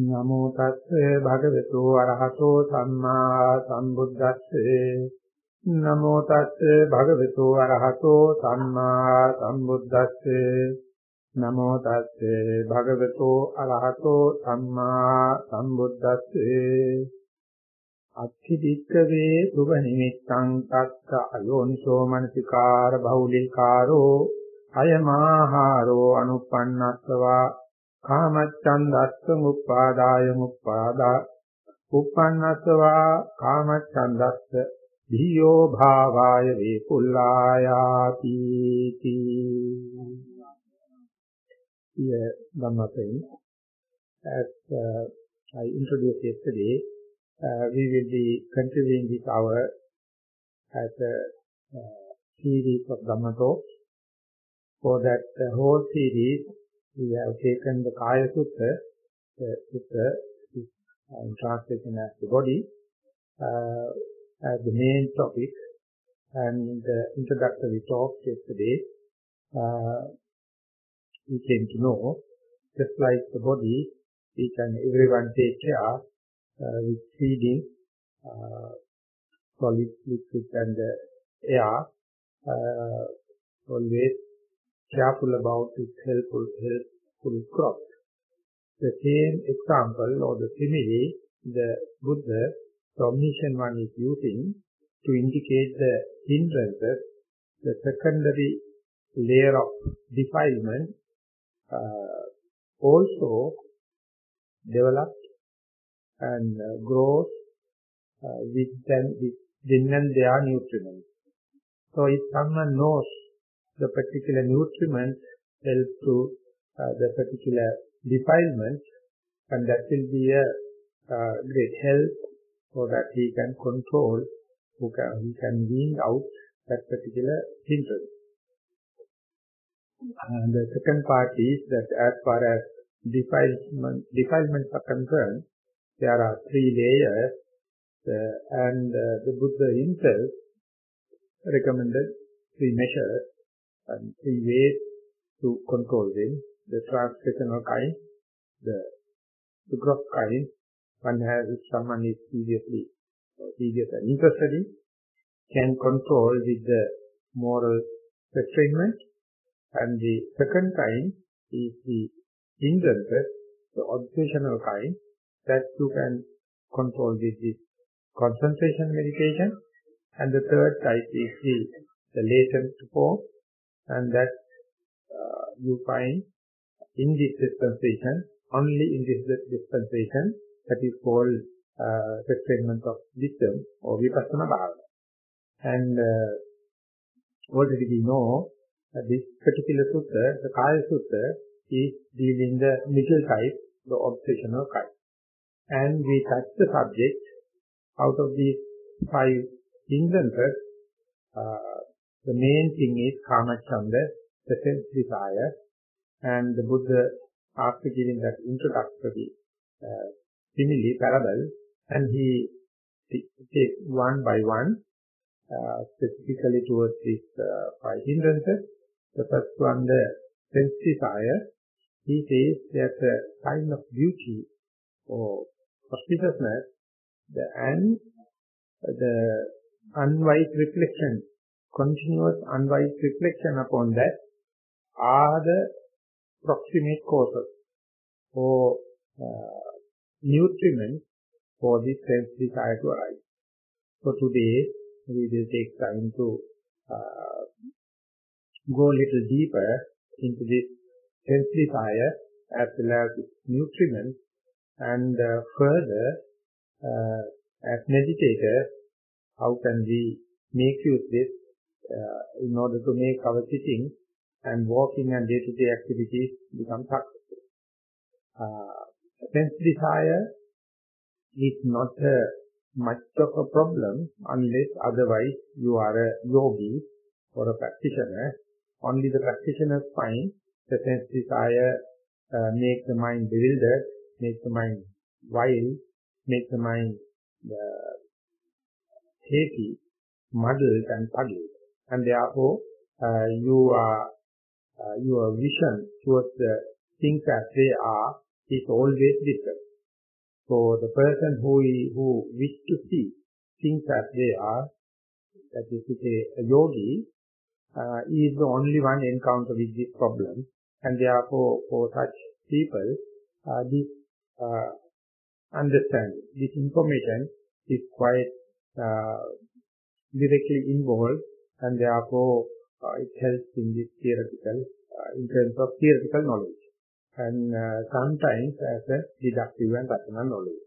නමෝ තස්සේ භගවතු අරහතෝ සම්මා සම්බුද්දස්සේ නමෝ තස්සේ භගවතු අරහතෝ සම්මා සම්බුද්දස්සේ නමෝ තස්සේ භගවතු අරහතෝ සම්මා සම්බුද්දස්සේ අත්ථි දික්කවේ සුභ නිමිත්තං තස්ස අයෝනිසෝ මනසිකාර බහුලීකාරෝ අයමාහාරෝ අනුපන්නස්සවා කාමච්ඡන්දස්ස මුප්පාදාය මුප්පාදා උප්පන්නස්සවා කාමච්ඡන්දස්ස ධියෝ භාවාය වේකුල්ලායාති Here Dhammapain, as I introduced yesterday, we will be continuing this hour as a series of Dhamma talks. For that whole series we have taken the Kaya Sutta. The Sutta is translated as the body, as the main topic, and the introductory talk yesterday, we came to know, just like the body, we can everyone take care with feeding, solid, liquid and air, always careful about its helpful crop. The same example or the simile the Buddha, the omniscient one, is using to indicate the hindrances, the secondary layer of defilement, also developed and grows with their nutriments. So if someone knows the particular nutriment help to the particular defilement, and that will be a great help, so that he can control, he can wean out that particular hindrance. And the second part is that as far as defilements are concerned, there are three layers, and the Buddha himself recommended three measures and three ways to control them: the transactional kind, the gross kind, one has if someone is serious and interested in, can control with the moral restraint, and the second kind is the hindrances, the obsessional kind, that you can control with this concentration meditation, and the third type is the latent form, and that you find in this dispensation, only in this dispensation, that is called restrainment of wisdom or Vipassana bhavana. And already we know that this particular sutta, the Kaya Sutta, is dealing the middle type, the obsessional type. And we touch the subject out of these five hindrances. The main thing is Kamacchanda, the sense desire, and the Buddha, after giving that introductory simile, parable, and he takes one by one, specifically towards these five hindrances. The first one, the sense desire, he says that a sign of beauty or auspiciousness, and the unwise reflection, continuous unwise reflection upon that, are the proximate causes or nutriments for this sense desire to arise. So today we will take time to go a little deeper into this sense desire as well as its nutriments, and further, as meditators, how can we make use of this in order to make our sitting and walking and day-to-day activities become successful. Sense desire is not much of a problem unless otherwise you are a yogi or a practitioner. Only the practitioners find the sense desire makes the mind bewildered, makes the mind wild, makes the mind hazy, muddled and puddled. And therefore, your vision towards the things as they are is always different. So the person who wish to see things as they are, that is to say a yogi, is the only one encountered with this problem, and therefore for such people this understanding, this information is quite directly involved, and therefore it helps in this theoretical, in terms of theoretical knowledge, and sometimes as a deductive and rational knowledge.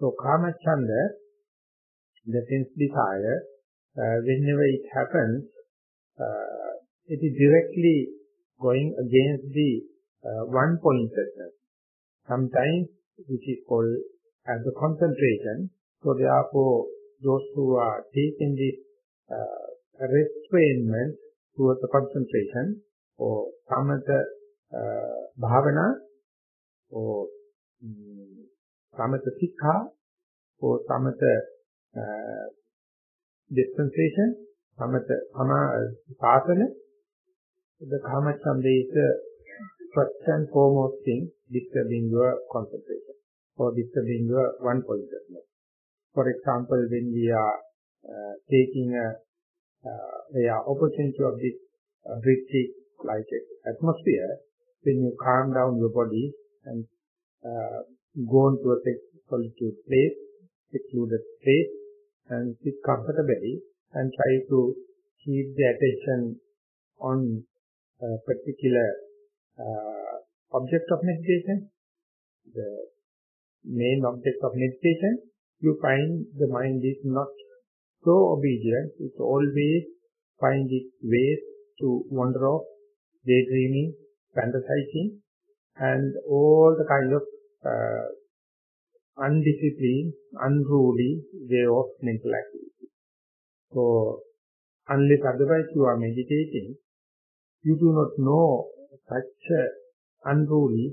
So Kamacchanda, the sense desire, whenever it happens, it is directly going against the one-pointedness, sometimes which is called as the concentration. So therefore those who are taking this restrainment towards the concentration, or Samatha-Bhavana, or Samatha-Sikha, or Samatha-Dispensation, Samatha-Pasana, the Kamacchanda is the first and foremost thing disturbing your concentration, or disturbing your one-pointedness. For example, when we are taking the opportunity of this retreat-like atmosphere, when you calm down your body and go into a solitude place, secluded place, and sit comfortably and try to keep the attention on a particular object of meditation, the main object of meditation, you find the mind is not so obedient. It always finds its ways to wander off, daydreaming, fantasizing, and all the kind of undisciplined, unruly way of mental activity. So, unless otherwise you are meditating, you do not know such unruly,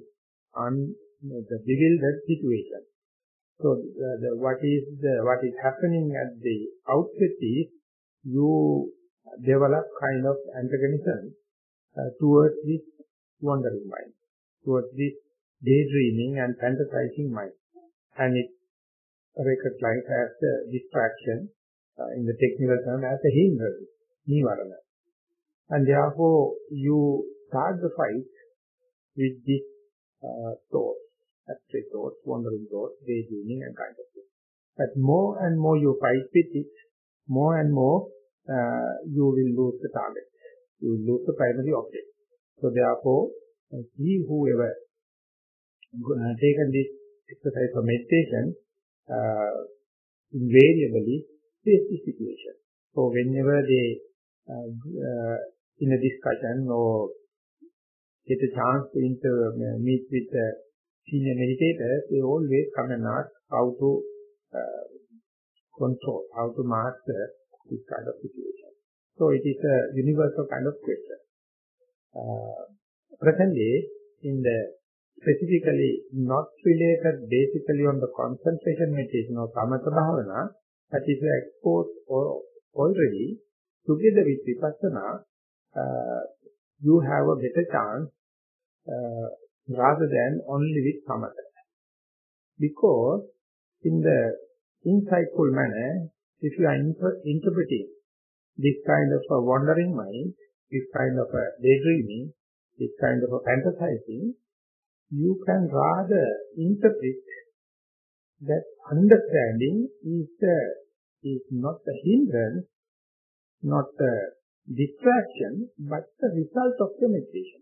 the bewildered situation. So what is happening at the outset is you develop kind of antagonism towards this wandering mind, towards this daydreaming and fantasizing mind, and it's recognized as a distraction, in the technical term as a hindrance, Nivarana. And therefore you start the fight with this thoughts, astray thoughts, wandering thoughts, daydreaming and kind of thing. But more and more you fight with it, more and more you will lose the target, you will lose the primary object. So therefore, he whoever taken this exercise of meditation invariably face this situation. So whenever they in a discussion or get a chance to meet with senior meditators, they always come and ask how to control, how to master this kind of situation. So it is a universal kind of question. Presently, in the specifically not related basically on the concentration meditation or Samatha Bhavana, that is exposed already, together with Vipassana, you have a better chance rather than only with Samatha. Because in the insightful manner, if you are interpreting this kind of a wandering mind, this kind of a daydreaming, this kind of a fantasizing, you can rather interpret that understanding is not a hindrance, not a distraction, but the result of the meditation.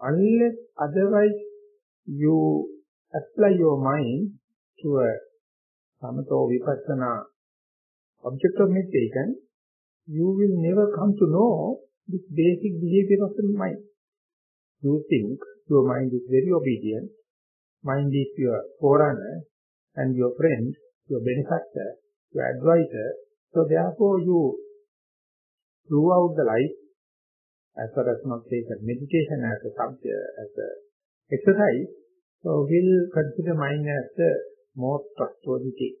Unless otherwise you apply your mind to a Samatha or Vipassana object of meditation, you will never come to know this basic behavior of the mind. You think your mind is very obedient, mind is your forerunner and your friend, your benefactor, your advisor. So therefore you, throughout the life, as far as not taken meditation as a subject, as a exercise, so we'll consider mind as the most trustworthy thing.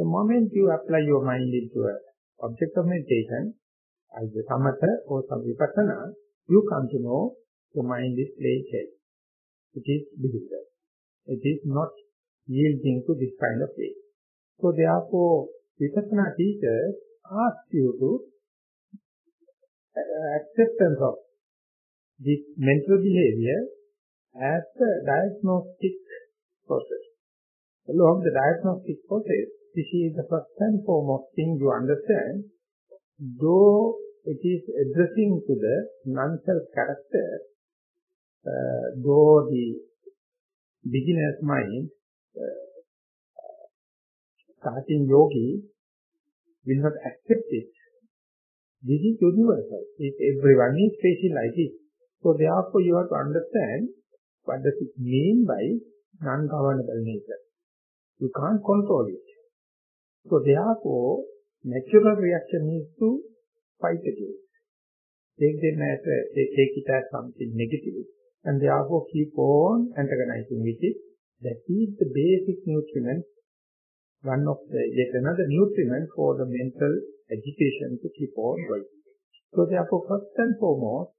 The moment you apply your mind into an object of meditation, either Samatha or Vipassana, you come to know your mind is playing chess. It is bewildered. It is not yielding to this kind of way. So therefore, Vipassana teachers ask you to acceptance of this mental behavior as the diagnostic process. Along the diagnostic process, this is the first and foremost thing you understand, though it is addressing to the non-self character, though the beginner's mind, starting yogi, will not accept it. This is universal. If everyone is facing like it. So therefore you have to understand what does it mean by non-governable nature. You can't control it. So therefore, natural reaction is to fight against. Take it as something negative and therefore keep on antagonizing with it. That is the basic nutriment, one of the yet another nutriment for the mental agitation to keep on going. So therefore, first and foremost,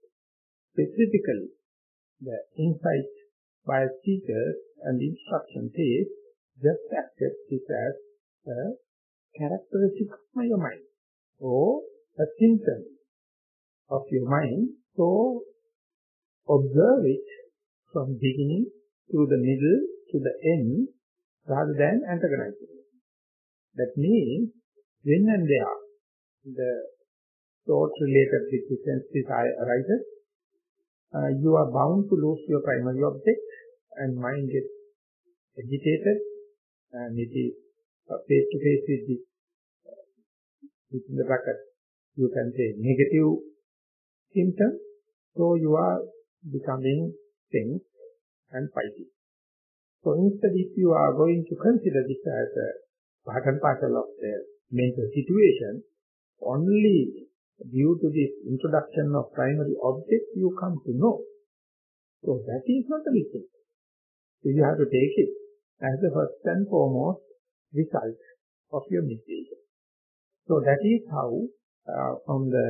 specifically, the insight by teachers and instruction says, just accept this as a characteristic of your mind or a symptom of your mind. So observe it from beginning to the middle to the end rather than antagonizing it. That means when and there the thought related with the sense desire arises, you are bound to lose your primary object and mind gets agitated and it is face to face with this, within the bracket you can say negative symptom. So you are becoming tense and fighting. So instead, if you are going to consider this as a part and parcel of the mental situation, only due to this introduction of primary object you come to know. So that is not the reason. So you have to take it as the first and foremost result of your meditation. So that is how from the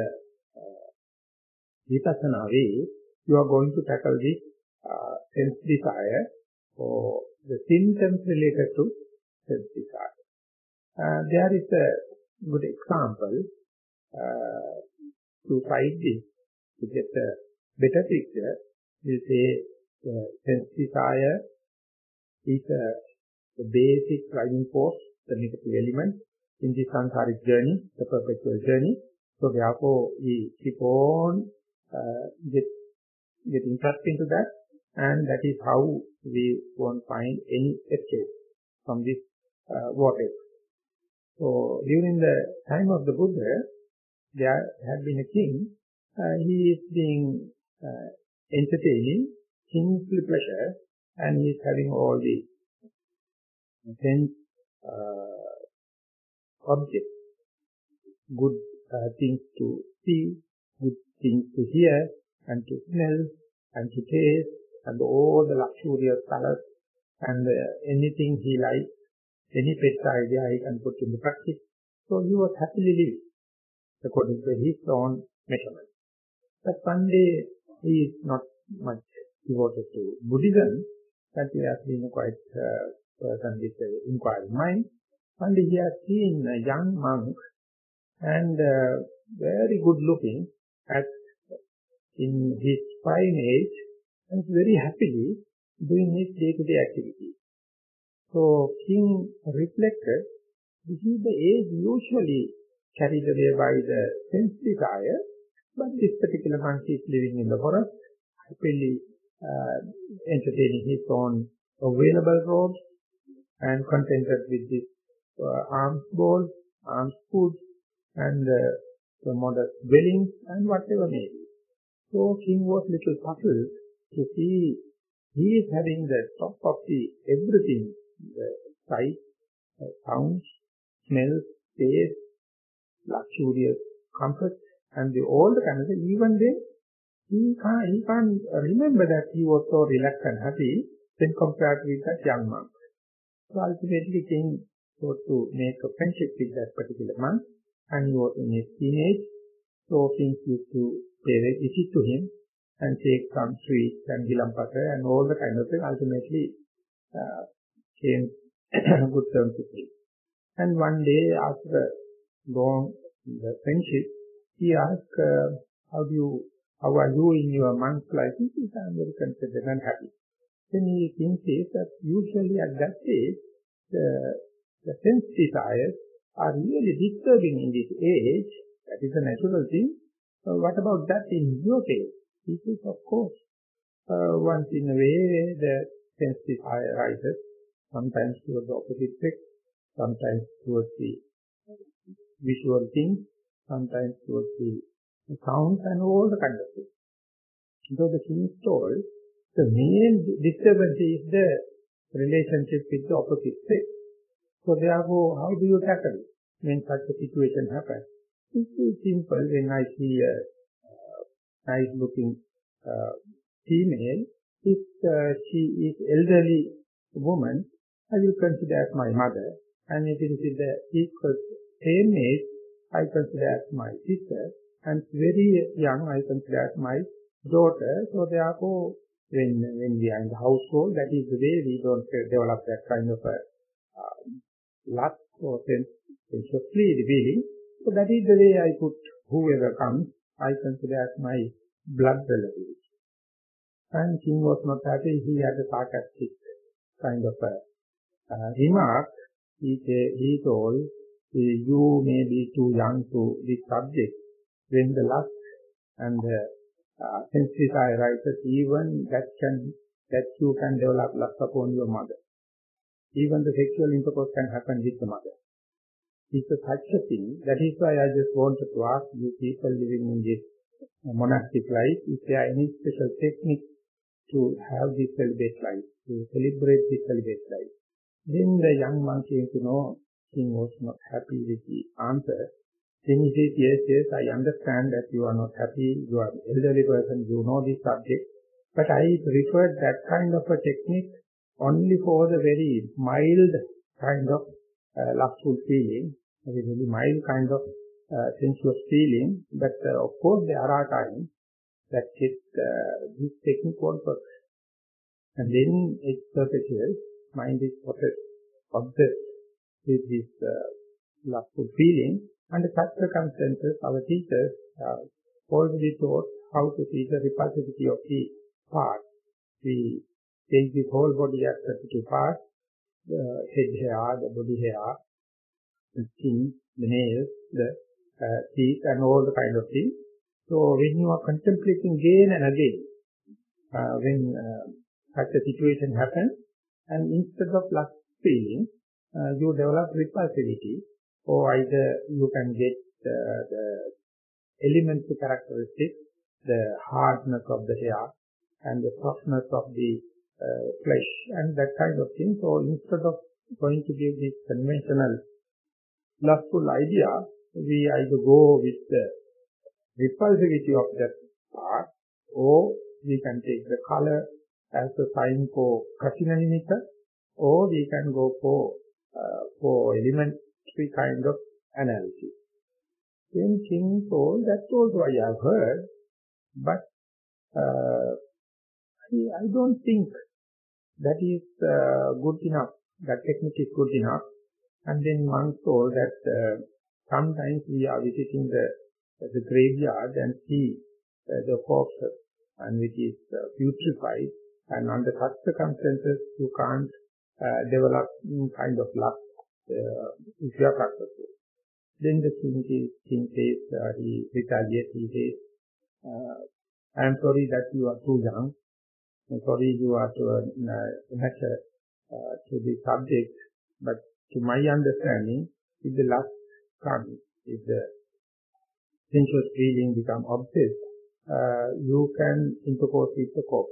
Vipassana way you are going to tackle this sense desire or the symptoms related to sense desire. There is a good example to fight this, to get a better picture. We say sense desire is the basic driving force, the negative element in the Saṃsāric journey, the perpetual journey. So therefore we keep on getting trapped into that, and that is how we won't find any escape from this vortex. So during the time of the Buddha, there had been a king. He is being entertaining kingly pleasure, and he is having all the sense objects, good things to see, good things to hear, and to smell, and to taste, and all the luxurious palace, and anything he likes, any pet idea he can put into practice. So he was happily living according to his own measurement. But one day he is not much devoted to Buddhism, but he has been quite person with inquiring mind. One day he has seen a young monk and very good looking at in his fine age, and very happily doing his day-to-day activities. So King reflected, this is the age usually carried away by the sense desire, but this particular monk is living in the forest, happily entertaining his own available robes, and contented with this alms bowl, alms food, and the modest dwellings, and whatever may be. So King was little puzzled to see he is having the top of the everything, the sight, sounds, smells, taste, luxurious comfort, and the old kind of thing. Even then, he can't remember that he was so relaxed and happy when compared with that young monk. So ultimately King sought to make a friendship with that particular monk, and he was in his teenage, so King used to pay a visit to him and take some sweets and gilampata and all the kind of thing. Ultimately came good terms with him. And one day, after a long friendship, he asked, how are you in your month's life? He says, I am very contented and happy. Then he thinks that usually at that stage, the sense desires are really disturbing in this age. That is a natural thing. So what about that in your case? He says, of course. Once in a way, the sense desire rises, sometimes towards the opposite sex, sometimes towards the visual things, sometimes towards the sounds and all the kind of things. So the king is told, the main disturbance is the relationship with the opposite sex. So therefore, how do you tackle it when such a situation happens? It's very simple. When I see a nice-looking female, if she is elderly woman, I will consider as my mother, and if it is the equal same age, I consider as my sister, and very young, I consider as my daughter. So therefore, when we are in the household, that is the way we don't develop that kind of a lust or sensual feeling. So that is the way I put whoever comes, I consider as my blood relative. And king was not happy, he had a sarcastic kind of a remark. He told, you may be too young to this subject. When the lust and the sense desire arises, even that you can develop lust upon your mother. Even the sexual intercourse can happen with the mother. It's such a thing. That is why I just wanted to ask you people living in this monastic life, is there any special technique to have this celibate life, to celebrate this celibate life? Then the young man came to know, king was not happy with the answer. Then he said, yes, I understand that you are not happy, you are an elderly person, you know this subject, but I prefer that kind of a technique only for the very mild kind of lustful feeling. That is a very mild kind of sensuous feeling, but of course there are times that this technique won't work. And then it perpetuates, mind is obsessed with this lustful feeling. Under such circumstances, our teachers are already taught how to see the repulsivity of the parts. We take this whole body as 32 parts, the head hair, the body hair, the skin, the nails, the teeth and all the kind of things. So when you are contemplating again and again, when such a situation happens, and instead of lust feeling, you develop repulsivity, or either you can get the elementary characteristics, the hardness of the hair and the softness of the flesh and that kind of thing. So instead of going to give this conventional lustful idea, we either go with the repulsivity of that part, or we can take the color as a sign for kashinalimita, or we can go for elementary kind of analysis. Then king told, that's also I have heard, but I don't think that is good enough, that technique is good enough. And then monk told that sometimes we are visiting the graveyard and see the corpses, and which is putrefied, and under such circumstances you can't develop kind of lust if you are practicing. Then the king says, he retaliates, he says, I am sorry that you are too young, I am sorry you are too immature to the subject, but to my understanding, if the lust comes, if the sensuous feeling becomes obsessed, you can intercourse with the corpse.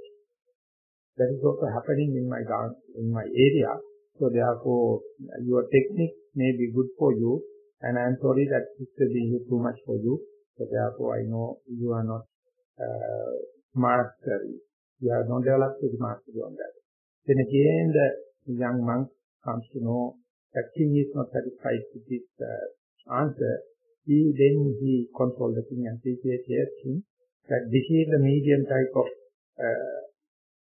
That is also happening in my area. So therefore, your technique may be good for you, and I am sorry that it will be too much for you. So therefore, I know you are not mastery. You have not developed the mastery on that. Then again, the young monk comes to know that king is not satisfied with this answer. Then he consoles the king and says, yes, king, that this is the medium type of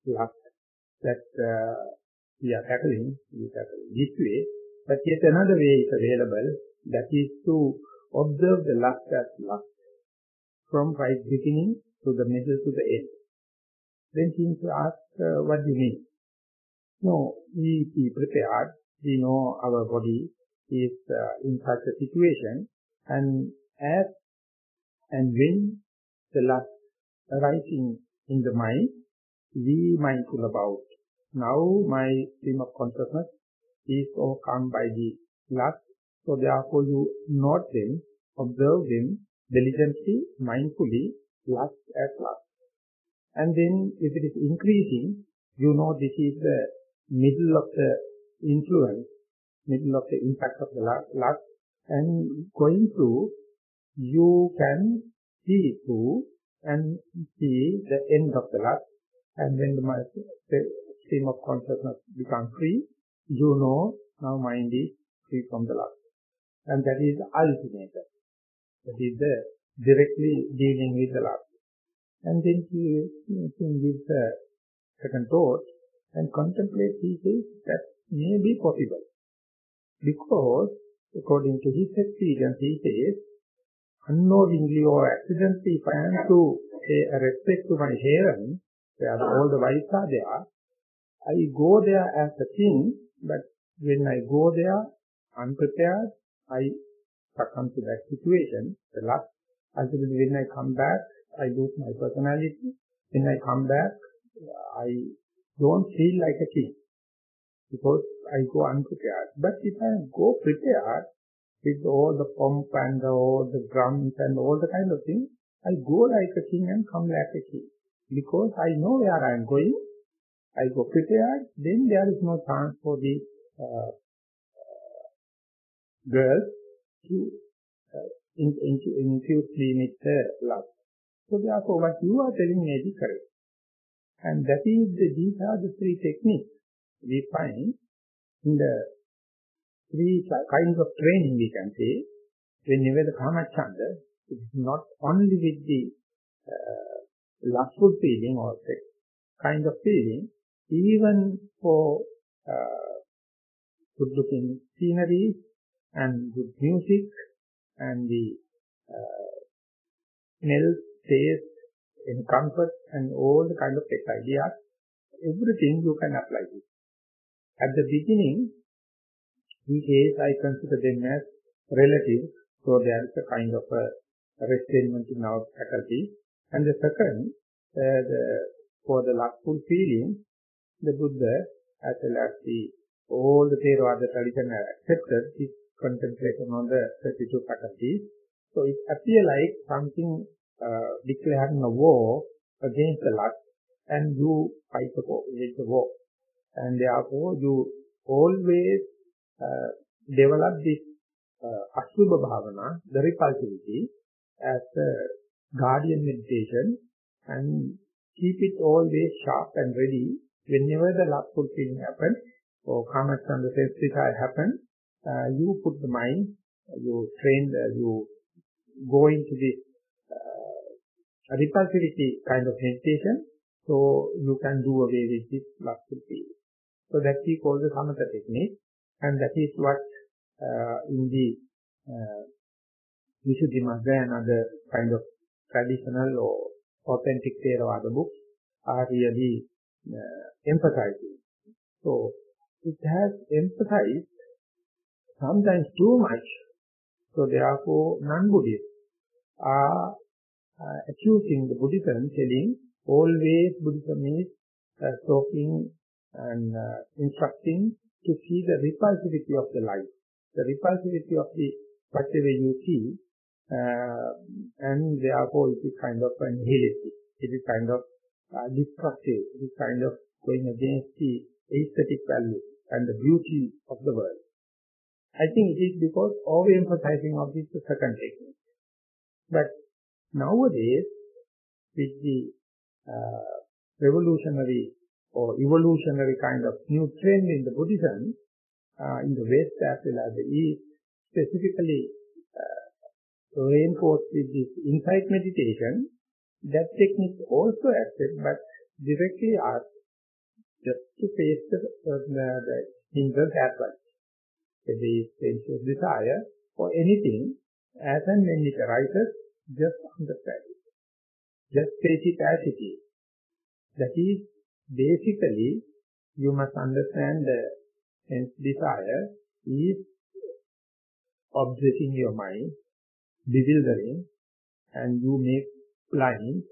lust that we are tackling this way. But yet another way is available, that is to observe the lust as lust, from right beginning to the middle to the end. Then things ask, what do you mean? No, we be prepared, we know our body is in such a situation, and as and when the lust arising in the mind, we mindful about. Now my stream of consciousness is overcome by the lust, so therefore you note them, observe them diligently, mindfully, lust as lust. And then if it is increasing, you know this is the middle of the influence, middle of the impact of the lust, and going through, you can see through and see the end of the lust. And when the stream of consciousness becomes free, you know now mind is free from the lust. And that is ultimate. That is the directly dealing with the lust. And then he gives a second thought and contemplates. He says that may be possible. Because according to his experience, he says, unknowingly or accidentally, if I am to pay a respect to my harem, where all the wives are there, I go there as a king, but when I go there unprepared, I succumb to that situation, the lust. Ultimately, when I come back, I lose my personality. When I come back, I don't feel like a king, because I go unprepared. But if I go prepared, with all the pomp and all the drums and all the kind of things, I go like a king and come like a king. Because I know where I am going, I go prepared, then there is no chance for the girls to infuse limit the love. So therefore what you are telling may be correct. And that is, these are the three techniques we find in the three kinds of training, we can say. Whenever the Kamacchanda, it is not only with the lustful feeling or sex kind of feeling, even for good-looking scenery and good music and the smell, taste, and comfort and all the kind of sex ideas, everything you can apply it. At the beginning, he says, I consider them as relatives, so there is a kind of a restrainment in our faculty. And the second, for the lustful feeling, the Buddha, as well as all the Theravada tradition accepted his contemplation on the 32 faculties. So it appears like something declaring a war against the lust, and you fight against the war. And therefore you always develop this Asubha bhavana, the repulsivity, as a guardian meditation, and keep it always sharp and ready. Whenever the lustful feeling happens, or Kamacchanda says desire happens, you put the mind, you train, you go into this repulsivity kind of meditation, so you can do away with this lustful feeling. So that we call the Samatha technique. And that is what in the Vishuddhimagga and other kind of traditional or authentic Theravada books are really emphasizing. So it has emphasized sometimes too much. So therefore non-Buddhists are accusing the Buddhism, telling always Buddhism is talking and instructing to see the repulsivity of the life, the repulsivity of the whatever you see, and therefore it is kind of nihilistic, it is kind of destructive, it is kind of going against the aesthetic value and the beauty of the world. I think it is because overemphasizing of this second technique. But nowadays, with the revolutionary or evolutionary kind of new trend in the Buddhism, in the West as well as the East, specifically reinforced with this insight meditation, that technique also accepted, but directly asked, to face the hindrance as well. The sensuous desire for anything, as and when it arises, just understand it. Just face it as it is. That is, basically, you must understand the sense desire is obsessing your mind, bewildering, and you make blind,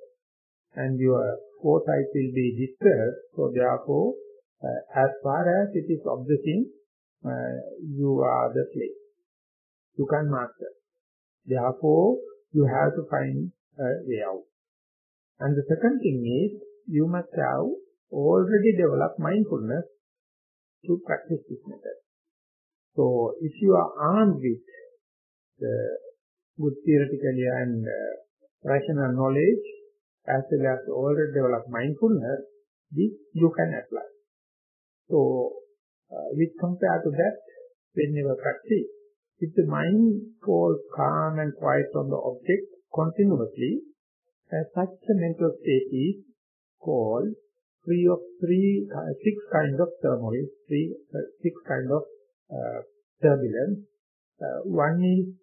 and your foresight will be disturbed. So therefore, as far as it is obsessing, you are the slave. You can master. Therefore, you have to find a way out. And the second thing is, you must have already developed mindfulness to practice this method. So, if you are armed with the good theoretical and rational knowledge, as well as already developed mindfulness, this you can apply. So, with compared to that, whenever practice, if the mind falls calm and quiet on the object continuously, such a mental state is called six kinds of turmoil, six kinds of turbulence. One is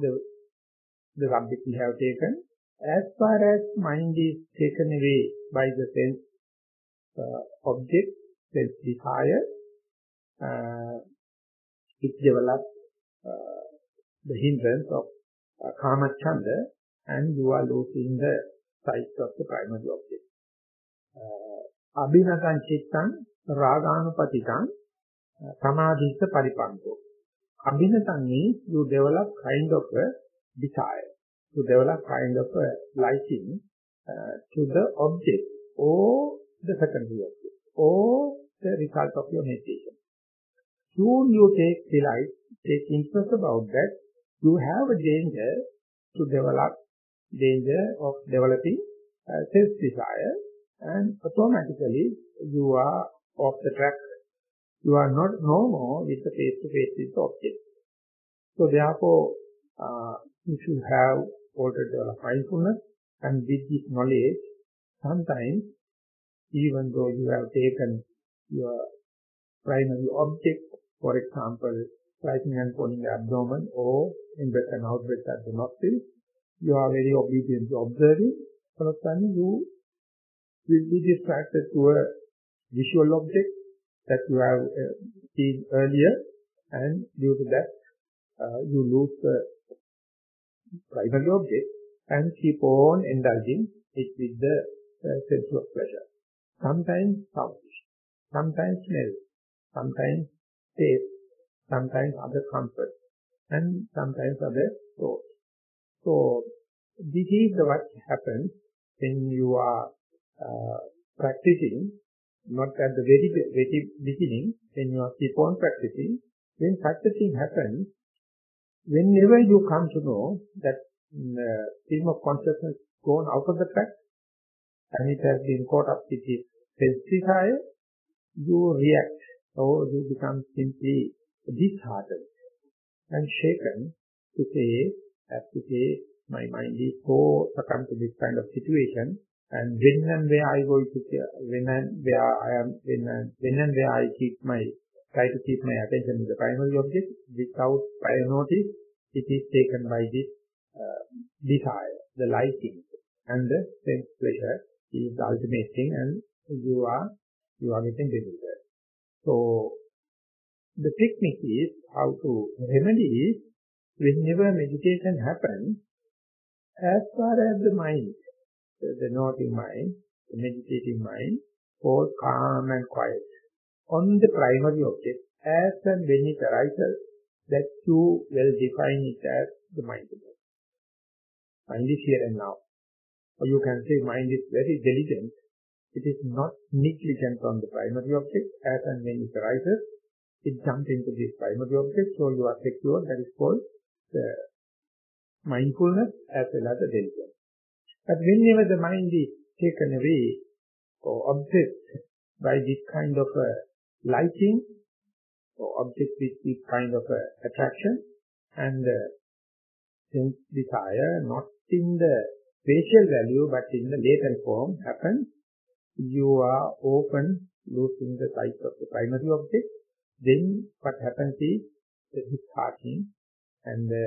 the subject we have taken. As far as mind is taken away by the sense object, sense desire, it develops the hindrance of Kamacchanda, and you are losing the sight of the primary object. Abhinatan Chittan Raganupatitan Samadhita Paripanto. Abhinatan means you develop kind of a desire, to develop kind of a liking to the object or the secondary object or the result of your meditation. Soon you take delight, take interest about that, you have a danger to develop, danger of developing self-desire, and automatically you are off the track. You are not no more with the face-to-face with the object. So therefore, if you have already developed mindfulness, and with this knowledge, sometimes, even though you have taken your primary object, for example, rising and falling the abdomen or in-breath and out-breath at the nostrils, you are very obedient to observing. For a time, you will be distracted to a visual object that you have seen earlier, and due to that, you lose the primary object and keep on indulging it with the sense of pleasure. Sometimes sound, sometimes smell, sometimes taste, sometimes other comfort, and sometimes other thoughts. So, this is what happens when you are practicing, not at the very beginning, when you are keep on practicing. When such a thing happens, whenever you come to know that stream of consciousness gone out of the track, and it has been caught up with its sense desire, you react, or you become simply disheartened and shaken to say, my mind is so succumbed to this kind of situation, and try to keep my attention to the primary object without prior notice, it is taken by this desire, the liking, and the sense pleasure is the ultimate thing, and you are getting bewildered. So, the technique is, how to remedy is, whenever meditation happens, as far as the mind, the noting mind, the meditating mind, falls calm and quiet on the primary object, as and when it arises, that you will define it as the mindfulness. Mind is here and now. Or you can say mind is very diligent. It is not negligent on the primary object, as and when it arises, it jumps into this primary object, so you are secure. That is called the mindfulness as well as the diligence. But whenever the mind is taken away or obsessed by this kind of liking or object with this kind of attraction and sense desire, not in the facial value but in the latent form happens, you are open losing the sight of the primary object, then what happens is the disheartening and the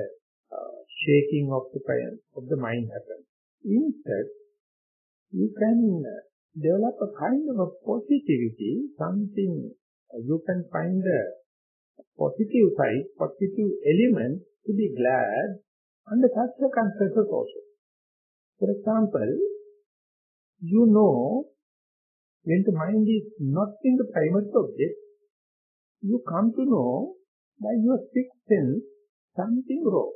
shaking of the mind happens. Instead, you can develop a kind of a positivity, something you can find the positive side, positive element to be glad under such circumstances also. For example, you know, when the mind is not in the primary object, you come to know by your sixth sense something wrong.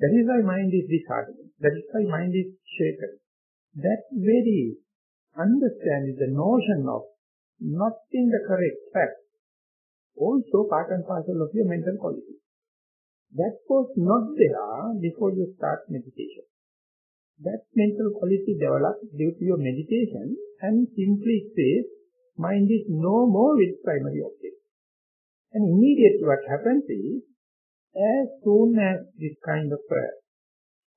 That is why mind is disheartened. That is why mind is shaken. That very understanding, the notion of not in the correct fact, also part and parcel of your mental quality. That was not there before you start meditation. That mental quality develops due to your meditation and simply says, mind is no more with primary object. And immediately what happens is, as soon as this kind of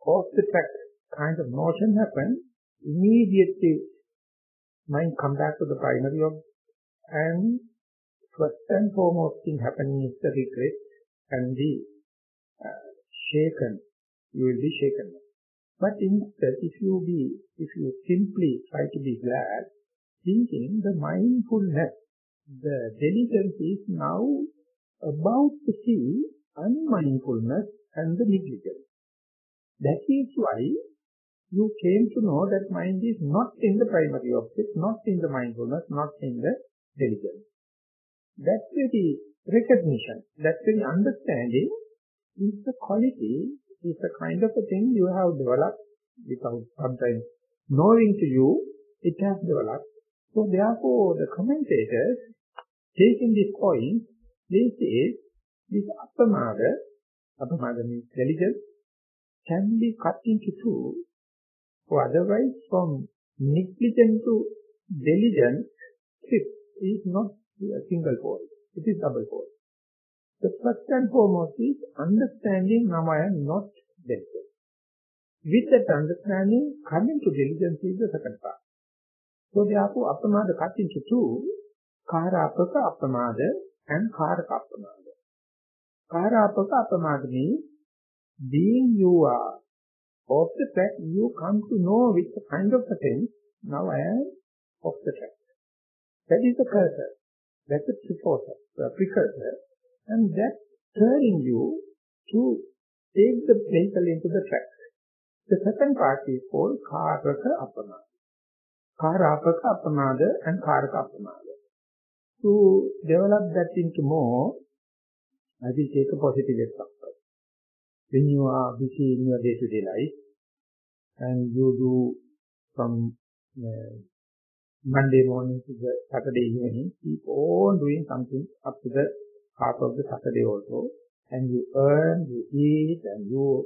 off-the-track kind of notion happens, immediately mind comes back to the primary object, and first and foremost thing happening is the regret and the shaken. You will be shaken. But instead, if you simply try to be glad, thinking the mindfulness, the diligence is now about to see unmindfulness and the negligence. That is why you came to know that mind is not in the primary object, not in the mindfulness, not in the diligence. That very recognition, that very understanding is the quality, is the kind of a thing you have developed without sometimes knowing to you, it has developed. So therefore the commentators, taking this point, they say this appamada means diligence, can be cut into two, or otherwise from negligent to diligent, it is not a single pole, it is double pole. The first and foremost is understanding now I am not diligent. With that understanding, coming to diligence is the second part. So therefore appamada cut into two, karāpaka appamada and kāraka appamada. Karāpaka appamada means being you are off the track, you come to know with the kind of a thing, now I am off the track. That is the cursor, that's the precursor, and that turning you to take the vehicle into the track. The second part is called kāraka appamada. Karāpaka appamada and kāraka appamada. To develop that into more, I will take a positive example. When you are busy in your day-to-day life and you do from Monday morning to the Saturday evening, keep on doing something up to the half of the Saturday also, and you earn, you eat, and you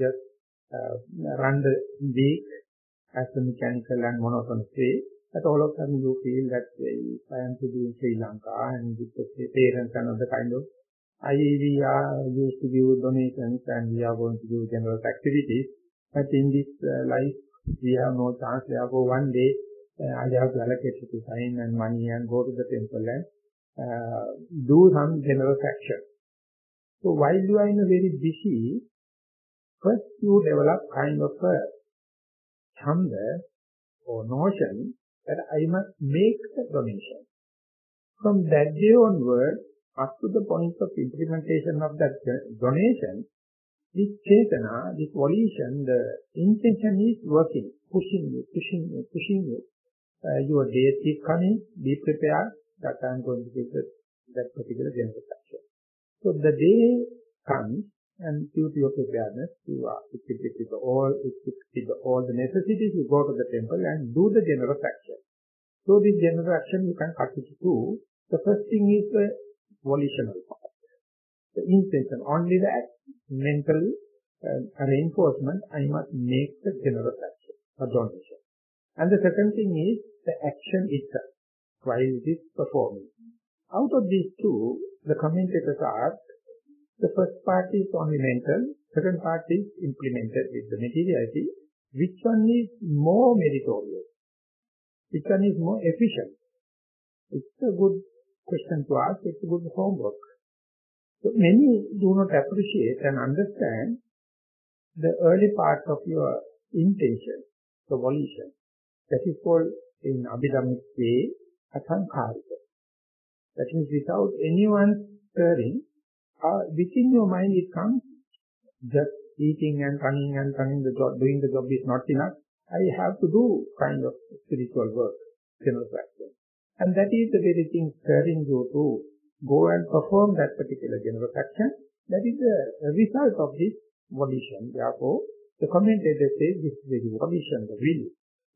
just run the week as a mechanical and monotonous way, that all of a sudden you feel that if I am to be in Sri Lanka and with the parents and other kind of, we are used to give donations and we are going to do general activities, but in this life we have no chance, therefore one day I have to allocate to time and money and go to the temple and do some general action. So while you are in a very busy, first you develop kind of a chanda or notion that I must make the donation. From that day onward, up to the point of implementation of that donation, this chetana, this volition, the intention is working, pushing you. Your days keep coming, be prepared that I am going to take that particular general action. So the day comes, and due to your preparedness, you are equipped with all the necessities, you go to the temple and do the general action. So this general action you can cut into two. The first thing is the volitional part, the intention, only the mental reinforcement, I must make the general action, a donation. And the second thing is the action itself, while it is performing. Out of these two, the commentators ask, the first part is only mental, second part is implemented with the materiality. Which one is more meritorious? Which one is more efficient? It's a good question to ask, it's a good homework. So many do not appreciate and understand the early part of your intention, the volition. That is called in Abhidhamic way, Asankharika. That means without anyone stirring, within your mind it comes, just eating and running, doing the job is not enough. I have to do kind of spiritual work, general practice. And that is the very thing stirring you to go and perform that particular general action. That is the result of this volition. Therefore, the commentator says this is the volition, the will.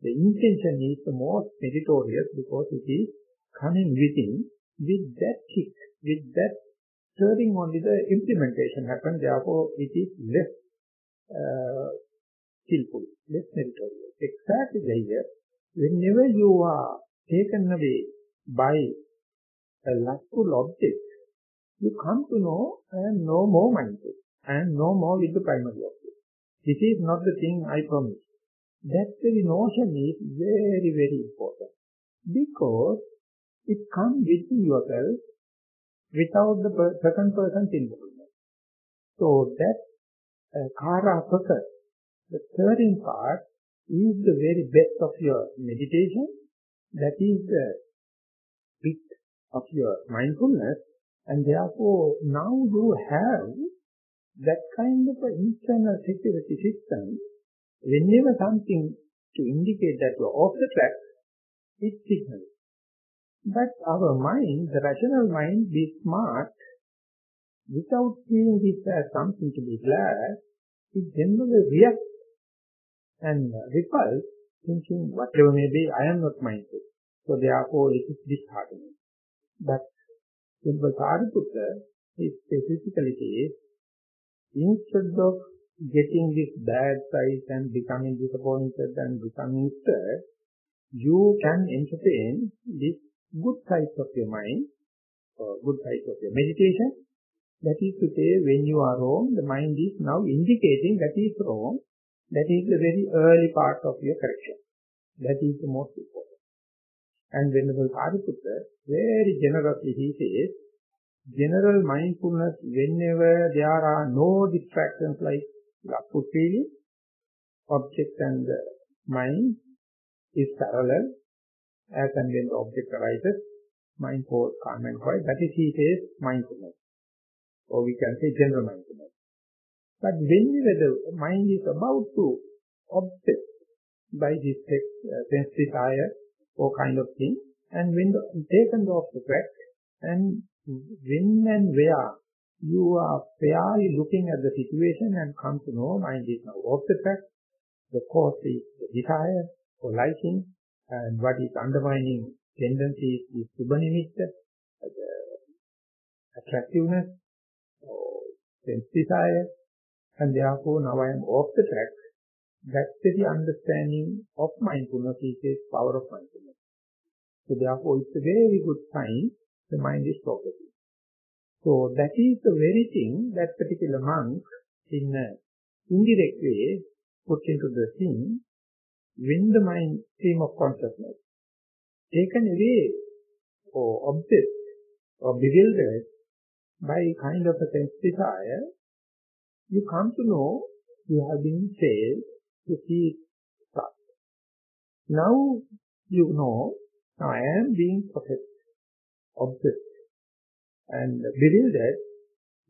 The intention is the most meritorious because it is coming within. With that kick, with that stirring only the implementation happens. Therefore, it is less skillful, less meritorious. Exactly there. Whenever you are taken away by a lustful object, you come to know I am no more mindful, I am no more with the primary object. This is not the thing I promised. That very notion is very, very important because it comes within yourself without the second person's involvement. So that kara process, the stirring part, is the very best of your meditation. That is the bit of your mindfulness, and therefore now you have that kind of an internal security system. Whenever something to indicate that you are off the track, it signals. But our mind, the rational mind, be smart, without seeing this as something to be glad, it generally reacts and repulses, thinking whatever may be, I am not mindful. So therefore it is disheartening. But Vishuddhimagga is specifically instead of getting this bad sight and becoming disappointed and becoming stirred, you can entertain this good side of your mind or good side of your meditation. That is to say, when you are wrong, the mind is now indicating that is wrong. That is the very early part of your correction. That is the most important. And Venerable Kaya Sutta, very generously he says, general mindfulness whenever there are no distractions like lustful feeling, object and mind is parallel. As and when the object arises, mind falls calm and quiet. That is, he says, mindfulness. Or we can say general mindfulness. But whenever the mind is about to obsess by this sense desire, or kind of thing, and when taken off the track, and when and where you are fairly looking at the situation and come to know mind is now off the track, the cause is the desire or liking, and what is undermining tendencies is subanimitya, the attractiveness or sense desire, and therefore now I am off the track. That's the understanding of mindfulness, it is power of mindfulness. So therefore it's a very good sign the mind is progressing. So that is the very thing that particular monk in an indirect way put into the thing. When the mind stream of consciousness taken away or obsessed or bewildered by kind of a sense desire, you come to know you have been failed to see it start. Now you know, I am being possessed, obsessed and bewildered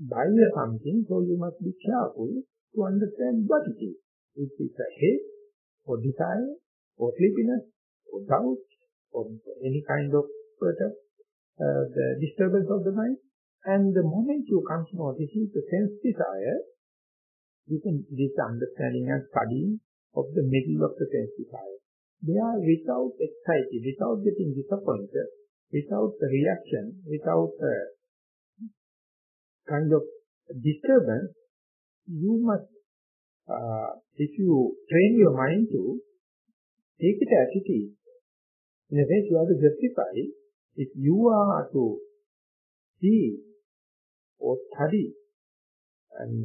by something, so you must be careful to understand what it is. If it's a hate, or desire, or sleepiness, or doubt, or any kind of the disturbance of the mind. And the moment you come to know this is the sense desire, this understanding and studying of the middle of the sense desire. They are without anxiety, without getting disappointed, without the reaction, without kind of disturbance. You must, if you train your mind to take it as it is, in a sense you have to justify, if you are to see or study and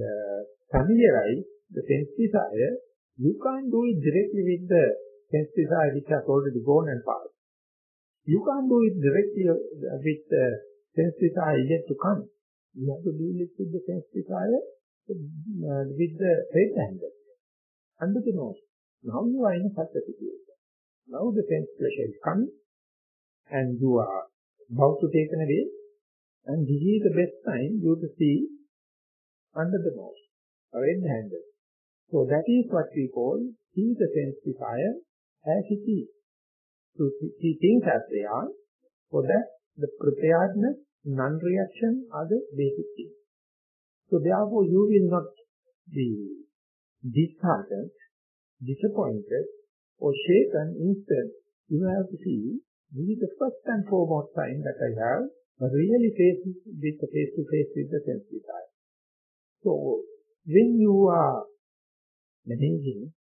familiarize the sense desire, you can't do it directly with the sense desire which has already gone and passed. You can't do it directly with sense desire yet to come. You have to deal it with the sense desire with the right angle, under the nose. Now you are in such a situation. Now the sense pressure is coming and you are about to take away, and this is the best time you to see under the nose, a red handle. So that is what we call see the sense desire as it is. To see things as they are. For that, the preparedness, non-reaction are the basic things. So therefore you will not be disheartened, disappointed or shaken instead. You have to see, this is the first and foremost time that I have really face to face with the sense desire. So when you are managing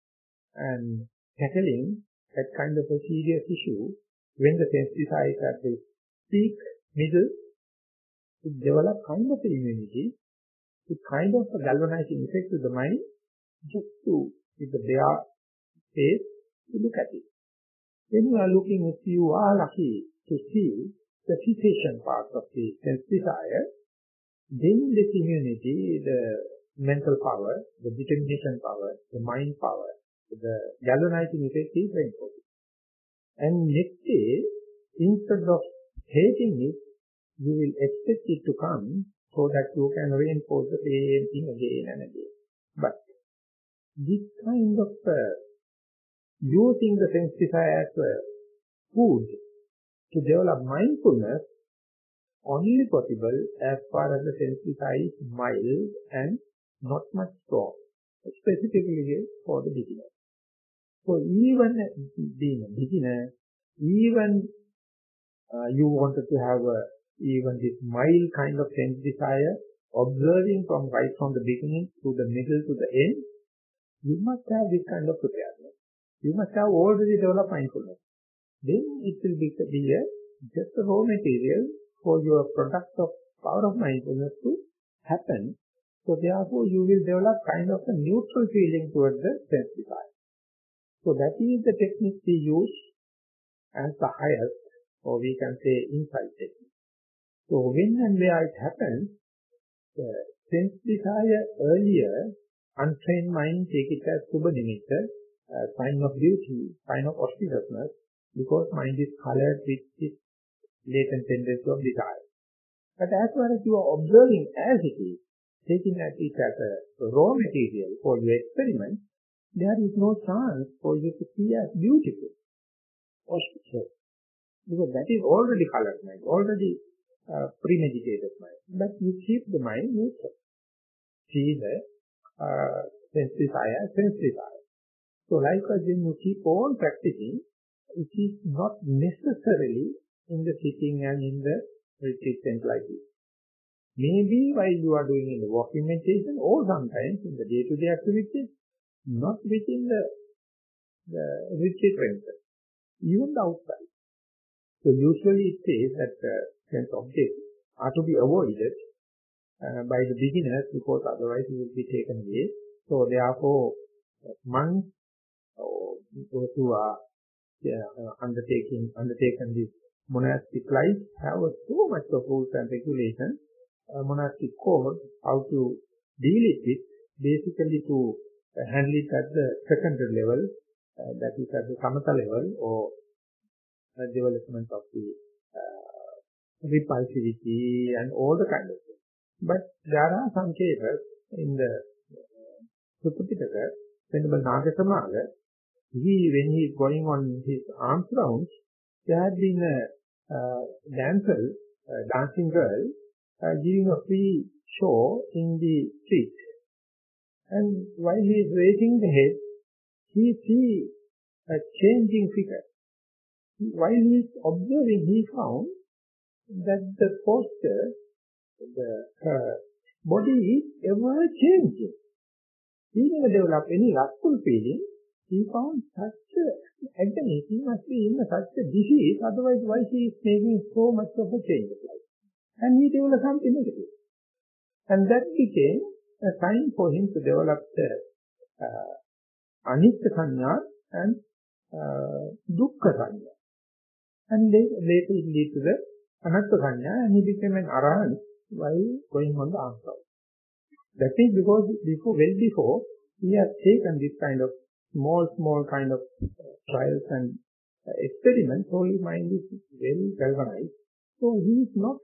and tackling that kind of a serious issue, when the sense desire is at the peak, middle, it develops kind of immunity, it kind of a galvanizing effect to the mind, just to, with the bare face, to look at it. When you are looking, if you are lucky to see the cessation part of the sense desire, then this immunity, the mental power, the determination power, the mind power, the galvanizing effect is very important. And next day, instead of hating it, you will expect it to come so that you can reinforce the same thing again and again. But this kind of using the sense desire as food to develop mindfulness only possible as far as the sense desire is mild and not much strong, specifically for the beginner. So even being a beginner, even you wanted to have even this mild kind of sense desire, observing from right from the beginning to the middle to the end, you must have this kind of preparedness. You must have already developed mindfulness. Then it will be just a raw material for your product of power of mindfulness to happen. So therefore you will develop kind of a neutral feeling towards the sense desire. So that is the technique we use as the highest, or we can say insight technique. So when and where it happens, the sense desire earlier, untrained mind take it as Subha nimitta, a sign of beauty, sign of auspiciousness, because mind is colored with its latent tendency of desire. But as far as you are observing as it is, taking at it as a raw material for your experiment, there is no chance for you to see as beautiful, auspicious, because that is already colored mind, already premeditated mind. But you keep the mind neutral. See the sense desire. So likewise, when you keep on practicing, it is not necessarily in the sitting and in the retreat center like this. Maybe while you are doing in the walking meditation, or sometimes in the day-to-day activities, not within the retreat center, even the outside. So usually it says that sense objects are to be avoided by the beginners, because otherwise it will be taken away. So therefore, monks or those who are undertaken this monastic life have so much of rules and regulations, monastic code, how to deal with it, basically to handle it at the secondary level, that is at the samatha level, or development of the repulsivity and all the kind of things. But there are some cases in the Sutta Pitaka, Venerable Nagasamaga, when he is going on his arms rounds, there had been a dancing girl, giving a free show in the street. And while he is raising the head, he sees a changing figure. While he is observing, he found that the posture, her body is ever changing. He never developed any lustful feeling. He found such an agony. He must be in such a disease, otherwise why he is making so much of a change of life. And he developed something negative. And that became a sign for him to develop the anicca saññā and dukkha saññā. And later it leads to the anatta saññā, and he became an arahant while going on the answer. That is because well before, he has taken this kind of small kind of trials and experiments, so his mind is very galvanized. So he is not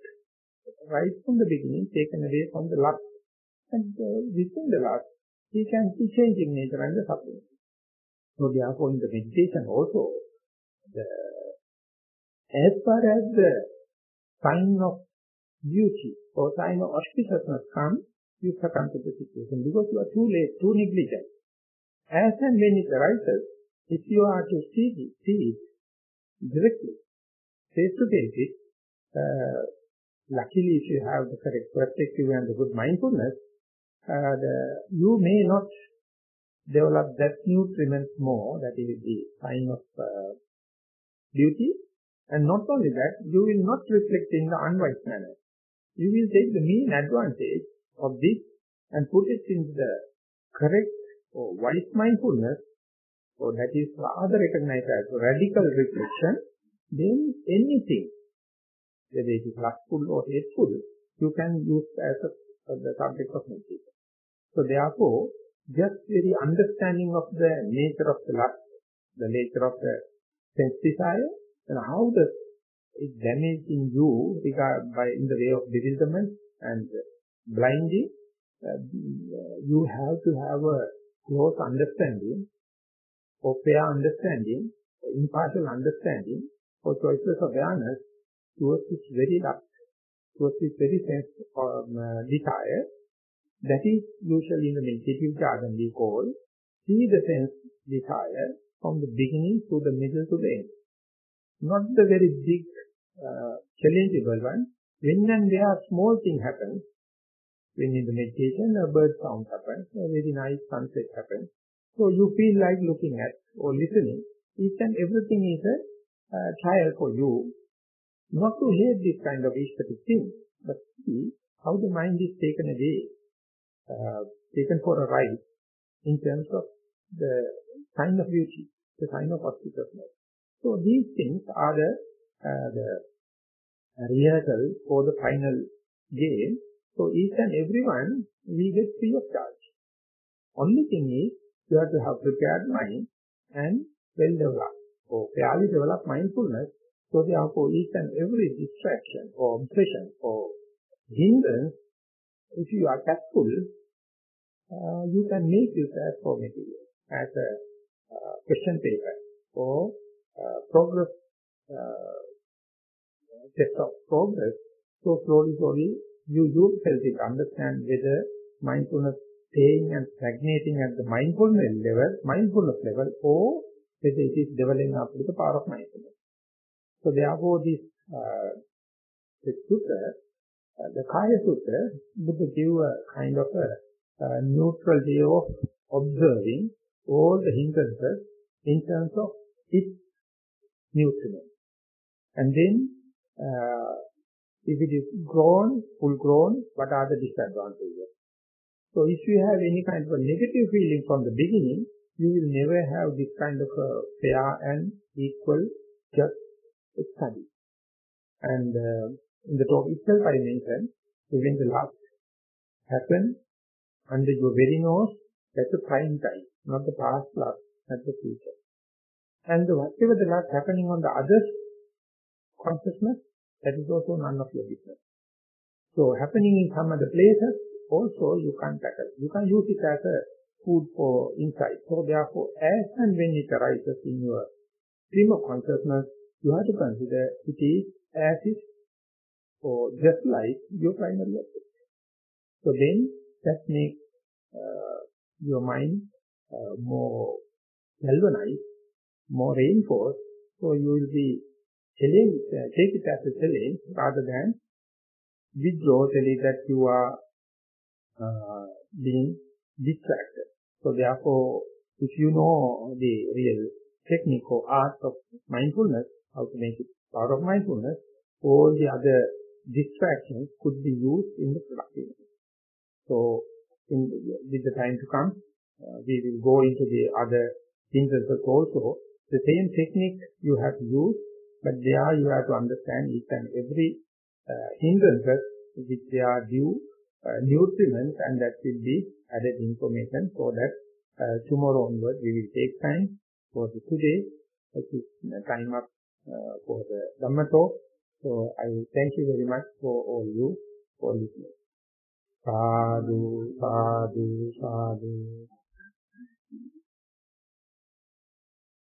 right from the beginning taken away from the lust. And within the lust, he can see changing nature and the suffering. So therefore in the meditation also, as far as the sign of beauty or sign of auspiciousness comes, you succumb to the situation because you are too late, too negligent. As and when it arises, if you are to see it directly, face-to-face it, luckily if you have the correct perspective and the good mindfulness, you may not develop that nutriment more, that is the sign of beauty. And not only that, you will not reflect in the unwise manner. You will take the mean advantage of this and put it in the correct or wise mindfulness, or that is rather recognized as radical reflection, then anything, whether it is lustful or hateful, you can use as the subject of meditation. So therefore, just very understanding of the nature of the lust, the nature of the sense desire, and how does it damage in you in the way of bewilderment and blinding, you have to have a close understanding, or fair understanding, or impartial understanding, or choiceless awareness towards this very lust, towards this very sense of desire. That is usually in the meditative jargon we call, see the sense desire from the beginning to the middle to the end. Not the very big, challengeable one. When and where small thing happens, when in the meditation a bird sound happens, a very nice sunset happens, so you feel like looking at or listening. Each and everything is a trial for you. Not to hate this kind of aesthetic thing, but see how the mind is taken away, taken for a ride in terms of the sign of beauty, the sign of auspiciousness. So these things are the rehearsal for the final game. So each and everyone we get free of charge. Only thing is you have to have prepared mind and well-developed or fairly developed mindfulness. So therefore each and every distraction or obsession or hindrance, if you are tactful, you can make this as for material, as a question paper or progress, test of progress. So slowly you yourself will understand whether mindfulness staying and stagnating at the mindfulness level, or whether it is developing up to the power of mindfulness. So therefore this sutta, the Kaya Sutta, would give a kind of a neutral way of observing all the hindrances in terms of its nutriment. And then if it is full grown, what are the disadvantages? So if you have any kind of a negative feeling from the beginning, you will never have this kind of a fair and equal just study. And in the talk itself I mentioned, even the last happen under your very nose, that's the prime time, not the past last, not the future. And whatever the last happening on the other's consciousness, that is also none of your business. So happening in some other places, also you can't tackle. You can use it as a food for insight. So therefore, as and when it arises in your stream of consciousness, you have to consider it is as is, or just like your primary object. So then, that makes your mind more galvanized, more reinforced, so you will be take it as a challenge rather than withdraw, tell it that you are being distracted. So therefore, if you know the real technique or art of mindfulness, how to make it part of mindfulness, all the other distractions could be used in the productive. So with the time to come, we will go into the other hindrances also. The same technique you have to use But there you have to understand each and every hindrances which they are due nutriments, and that will be added information, so that tomorrow onward we will take time for the today, which is time up for the Dhamma talk. So I will thank you very much for all you for listening. Sadhu, sadhu, sadhu.